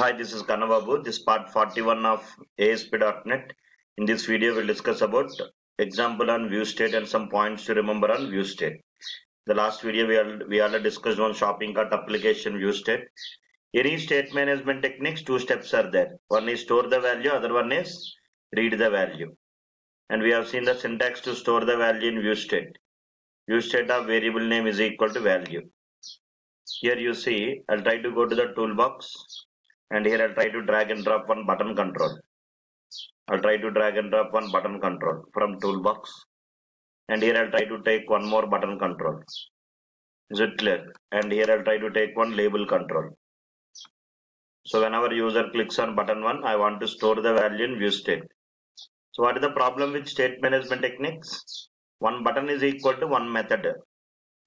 Hi, this is Kannababu. This is part 41 of ASP.net. In this video, we'll discuss about example on ViewState and some points to remember on ViewState. The last video, we already discussed on shopping cart application ViewState. Any state management techniques, two steps are there. One is store the value, other one is read the value. And we have seen the syntax to store the value in ViewState. ViewState of variable name is equal to value. Here you see, I'll try to go to the toolbox. And here I'll try to drag and drop one button control. From toolbox. And here I'll try to take one more button control. Is it clear? And here I'll try to take one label control. So whenever user clicks on button 1, I want to store the value in view state. So what is the problem with state management techniques? One button is equal to one method.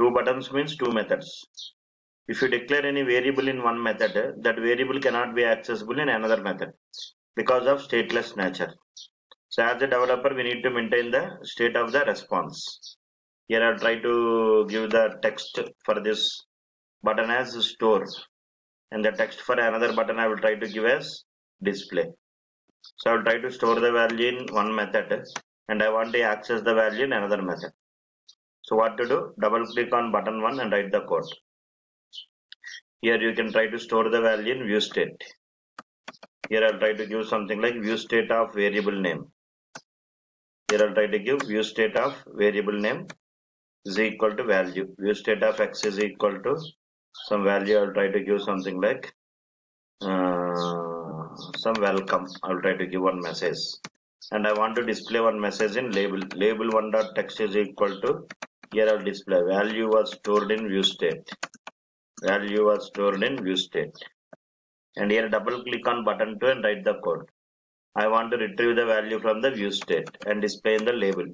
Two buttons means two methods. If you declare any variable in one method, that variable cannot be accessible in another method because of stateless nature. So as a developer, we need to maintain the state of the response. Here I'll try to give the text for this button as store. And the text for another button I will try to give as display. So I'll try to store the value in one method and I want to access the value in another method. So what to do? Double click on button 1 and write the code. Here you can try to store the value in view state. Here I'll try to give something like view state of variable name. Here I'll try to give view state of variable name is equal to value. View state of x is equal to some value. I'll try to give something like some welcome. I'll try to give one message. And I want to display one message in label. Label 1.text is equal to, here I'll display value was stored in view state. And here double click on button 2 and write the code. I want to retrieve the value from the view state and display in the label.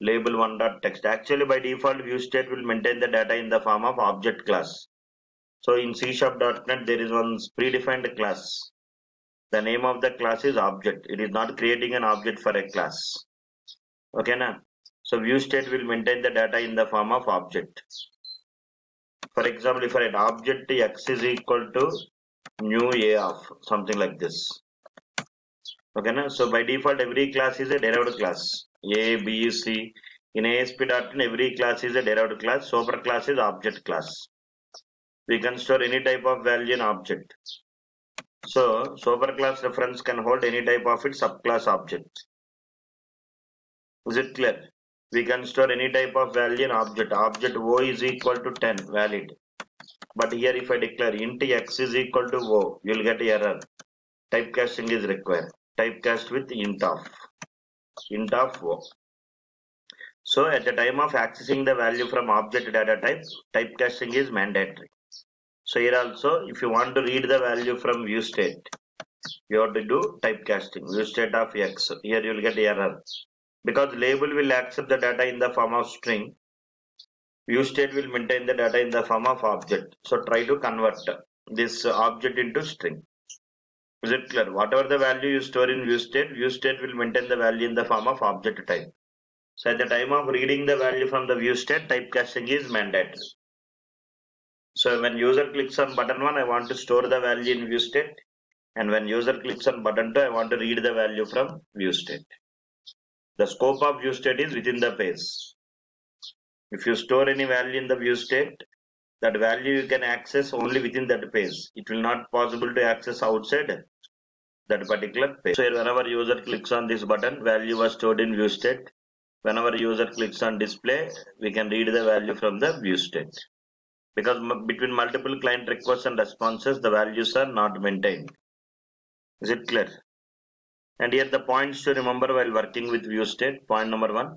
Label 1.text. Actually by default view state will maintain the data in the form of object class. So in C#.net there is one predefined class. The name of the class is object. It is not creating an object for a class. Okay na? So view state will maintain the data in the form of object. For example, if I had object x is equal to new a of something like this. Okay, now so by default every class is a derived class. A, B, C. In ASP.NET every class is a derived class. Super class is object class. We can store any type of value in object. So super class reference can hold any type of its subclass object. Is it clear? We can store any type of value in object. Object O is equal to 10, valid. But here if I declare int x is equal to O, you will get error. Typecasting is required. Typecast with int of O. So at the time of accessing the value from object data type, typecasting is mandatory. So here also, if you want to read the value from view state, you have to do typecasting, view state of x. Here you will get error. Because label will accept the data in the form of string, view state will maintain the data in the form of object. So try to convert this object into string. Is it clear? Whatever the value you store in view state will maintain the value in the form of object type. So at the time of reading the value from the view state, typecasting is mandatory. So when user clicks on button 1, I want to store the value in view state. And when user clicks on button 2, I want to read the value from view state. The scope of view state is within the page. If you store any value in the view state, that value you can access only within that page. It will not possible to access outside that particular page. So whenever user clicks on this button, value was stored in view state. Whenever user clicks on display, we can read the value from the view state. Because between multiple client requests and responses, the values are not maintained. Is it clear? And here the points to remember while working with ViewState. Point number 1.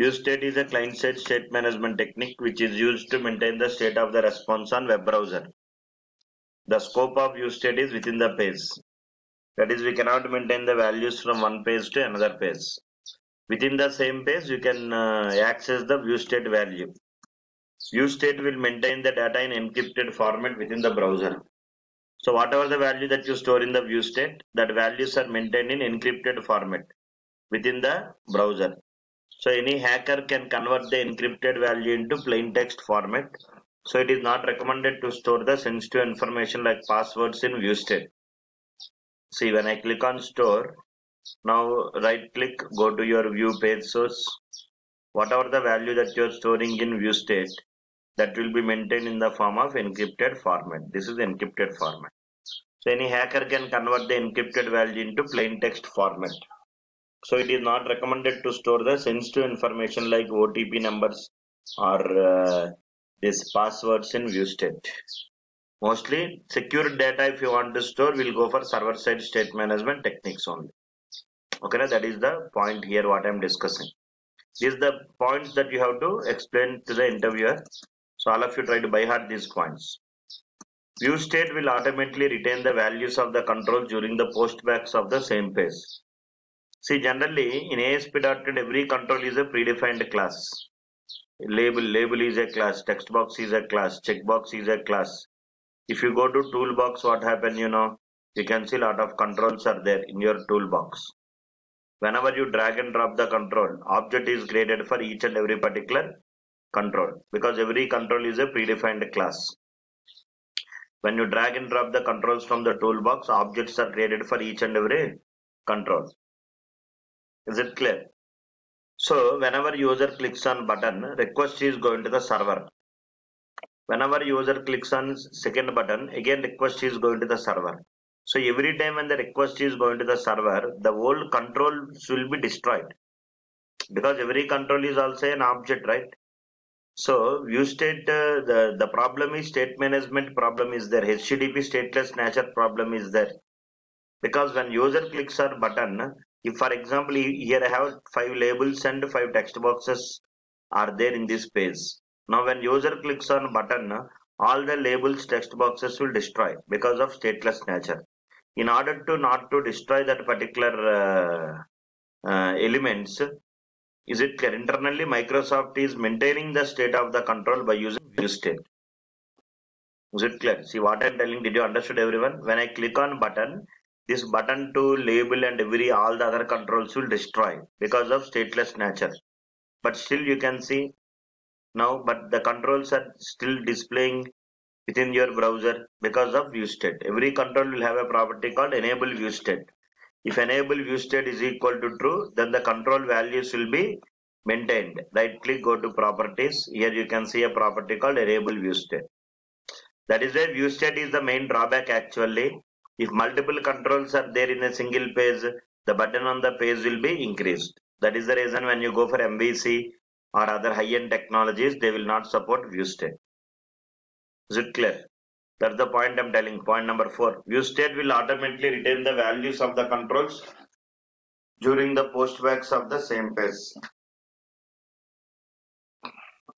ViewState is a client-side state management technique which is used to maintain the state of the response on web browser. The scope of ViewState is within the page. That is, we cannot maintain the values from one page to another page. Within the same page, you can access the ViewState value. ViewState will maintain the data in encrypted format within the browser. So whatever the value that you store in the view state, that values are maintained in encrypted format within the browser. So any hacker can convert the encrypted value into plain text format. So it is not recommended to store the sensitive information like passwords in view state. See, when I click on store, now right click, go to your view page source. Whatever the value that you are storing in view state, that will be maintained in the form of encrypted format. This is encrypted format. So any hacker can convert the encrypted value into plain text format. So it is not recommended to store the sensitive information like OTP numbers or these passwords in view state. Mostly secure data, if you want to store, will go for server-side state management techniques only. Okay, now that is the point here what I am discussing. These are the points that you have to explain to the interviewer. So all of you try to by heart these points. View state will automatically retain the values of the control during the postbacks of the same page. See, generally in ASP.net every control is a predefined class. Label is a class, text box is a class, checkbox is a class. If you go to toolbox, what happens, you know, you can see a lot of controls are there in your toolbox. Whenever you drag and drop the control, object is created for each and every particular control because every control is a predefined class. When you drag and drop the controls from the toolbox, objects are created for each and every control. Is it clear? So whenever user clicks on button, request is going to the server. Whenever user clicks on second button, again request is going to the server. So every time when the request is going to the server, the whole control will be destroyed because every control is also an object, right? So view state, the problem is state management problem is there. HTTP stateless nature problem is there because when user clicks on button, if for example here I have 5 labels and 5 text boxes are there in this page. Now when user clicks on button, all the labels, text boxes will destroy because of stateless nature. In order to not to destroy that particular elements, is it clear? Internally, Microsoft is maintaining the state of the control by using view state. Is it clear? See what I am telling, did you understood everyone? When I click on button, this button to label and all the other controls will destroy because of stateless nature. But still you can see now, but the controls are still displaying within your browser because of view state. Every control will have a property called enable view state. If enable view state is equal to true, then the control values will be maintained. Right click, go to properties. Here you can see a property called enable view state. That is where view state is the main drawback actually. If multiple controls are there in a single page, the button on the page will be increased. That is the reason when you go for MVC or other high-end technologies, they will not support view state. Is it clear? That's the point I'm telling. Point number 4. View state will automatically retain the values of the controls during the postbacks of the same page.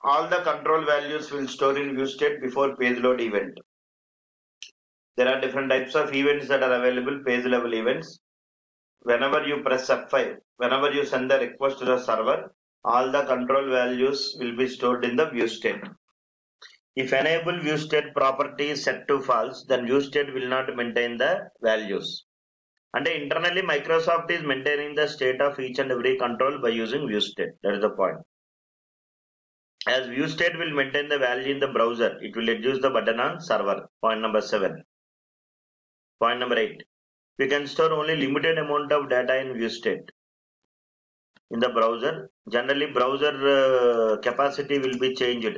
All the control values will store in view state before page load event. There are different types of events that are available, page level events. Whenever you press F5, whenever you send the request to the server, all the control values will be stored in the view state. If enable view state property is set to false, then view state will not maintain the values. And internally, Microsoft is maintaining the state of each and every control by using view state. That is the point. As view state will maintain the value in the browser, it will reduce the button on server. Point number 7. Point number 8, we can store only limited amount of data in view state. In the browser, generally browser capacity will be changed.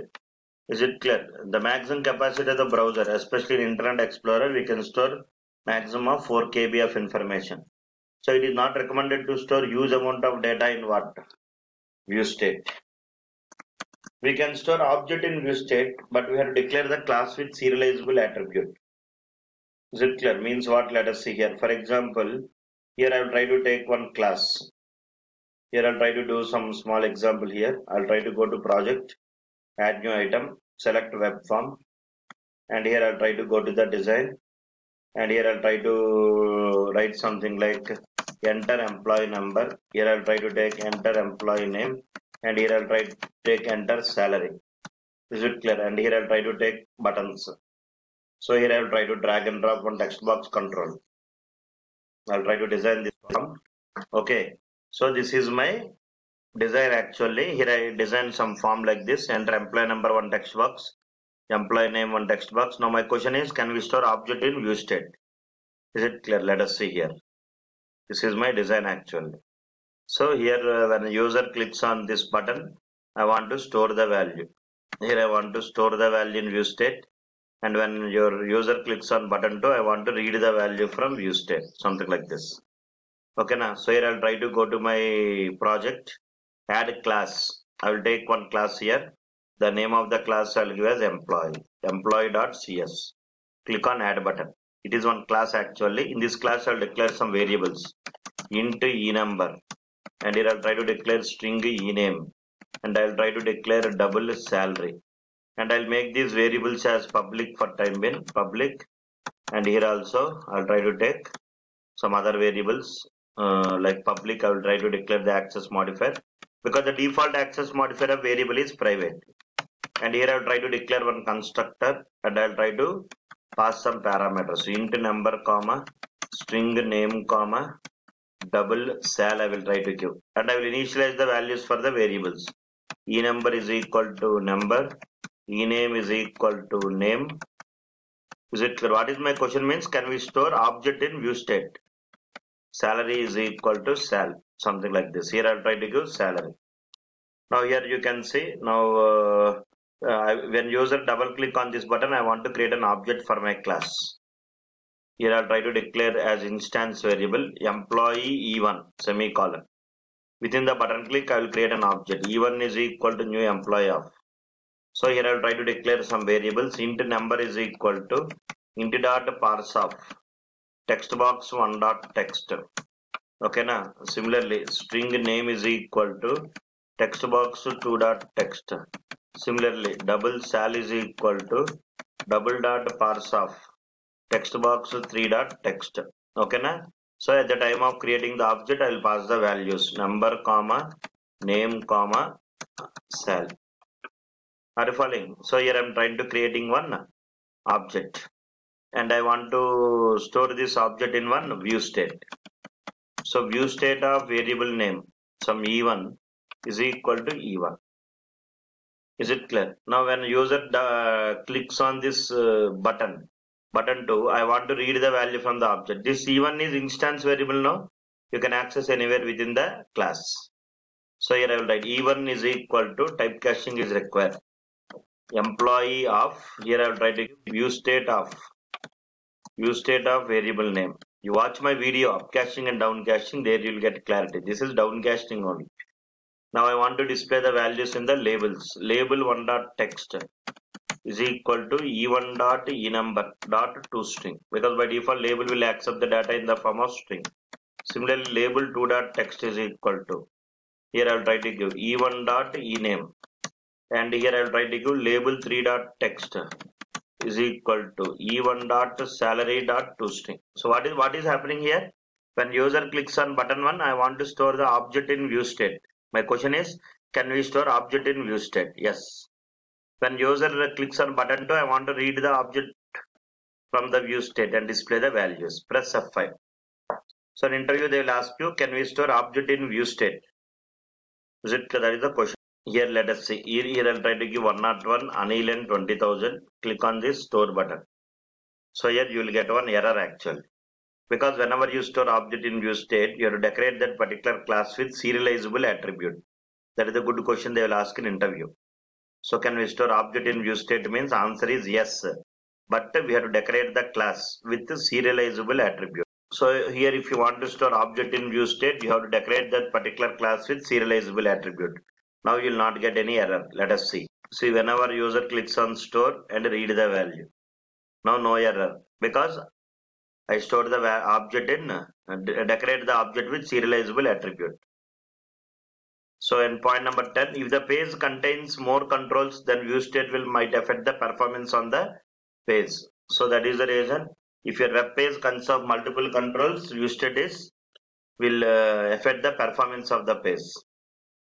Is it clear? The maximum capacity of the browser, especially in Internet Explorer, we can store maximum of 4 KB of information. So it is not recommended to store huge amount of data in what? View state. We can store object in view state, but we have to declare the class with serializable attribute. Is it clear? Means what? Let us see here. For example, here I will try to take one class. Here I will try to do some small example here. I will try to go to project, add new item, select web form. And here I will try to go to the design. And here I will try to write something like enter employee number. Here I will try to take enter employee name. And here I will try to take enter salary. Is it clear? And here I will try to take buttons. So here I will try to drag and drop one text box control. I will try to design this form. Okay. So this is my design actually. Here I designed some form like this. Enter employee number, one text box. Employee name, one text box. Now my question is, can we store object in view state? Is it clear? Let us see here. This is my design actually. So here when a user clicks on this button, I want to store the value. Here I want to store the value in view state. And when your user clicks on button 2, I want to read the value from view state, something like this. Okay, now, so here I'll try to go to my project, add class. I will take one class here. The name of the class I'll give as employee, employee.cs. Click on add button. It is one class actually. In this class, I'll declare some variables, int e number. And here I'll try to declare string e name. And I'll try to declare double salary. And I'll make these variables as public for time being, public. And here also, I'll try to take some other variables like public. I'll try to declare the access modifier because the default access modifier of variable is private. And here I'll try to declare one constructor and I'll try to pass some parameters. Int number, comma, string name, comma, double sal I will try to give. And I will initialize the values for the variables. E number is equal to number. E name is equal to name. Is it clear? What is my question means? Can we store object in view state? Salary is equal to sal. Something like this. Here I'll try to give salary. Now here you can see. Now when user double click on this button, I want to create an object for my class. Here I'll try to declare as instance variable employee E1 semicolon. Within the button click, I will create an object. E1 is equal to new employee of. So here I will try to declare some variables. Int number is equal to int dot parse of text box 1.text. Okay now. Similarly, string name is equal to text box 2.text. Similarly, double sal is equal to double dot parse of text box 3.text. Okay now. So at the time of creating the object, I will pass the values number, comma, name, comma, sal. Are you following? So here I'm trying to creating one object and I want to store this object in one view state. So view state of variable name, some E1 is equal to E1. Is it clear? Now when user clicks on this button 2, I want to read the value from the object. This E1 is instance variable now. You can access anywhere within the class. So here I will write E1 is equal to typecasting is required. Employee of, here I will try to give view state of variable name. You watch my video up caching and down caching, there you will get clarity. This is down caching only. Now I want to display the values in the labels. Label 1.text is equal to E1 dot E number dot toString because by default label will accept the data in the form of string. Similarly, label 2.text is equal to, here I will try to give E1 dot E name. And here I will try to give label 3.text is equal to E1 dot salary dot toString. So what is happening here? When user clicks on button 1, I want to store the object in view state. My question is, can we store object in view state? Yes. When user clicks on button 2, I want to read the object from the view state and display the values. Press F5. So in interview they will ask you, can we store object in view state? Is it clear? That is the question. Here let us see. Here I'll try to give 101 Anil and 20,000. Click on this store button. So here you will get one error actually. Because whenever you store object in view state, you have to decorate that particular class with serializable attribute. That is a good question they will ask in interview. So can we store object in view state means answer is yes. But we have to decorate the class with the serializable attribute. So here if you want to store object in view state, you have to decorate that particular class with serializable attribute. Now you will not get any error. Let us see. See, whenever user clicks on store and read the value. Now no error because I stored the object in, decorate the object with serializable attribute. So in point number 10, if the page contains more controls, then view state might affect the performance on the page. So that is the reason. If your web page conserves multiple controls, view state will affect the performance of the page.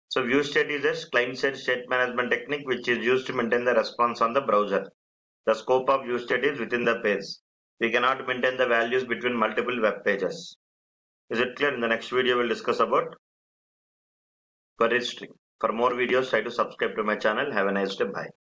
So view state is a client-side state management technique which is used to maintain the response on the browser. The scope of view state is within the page. We cannot maintain the values between multiple web pages. Is it clear? In the next video, we'll discuss about query string. For more videos, try to subscribe to my channel. Have a nice day. Bye.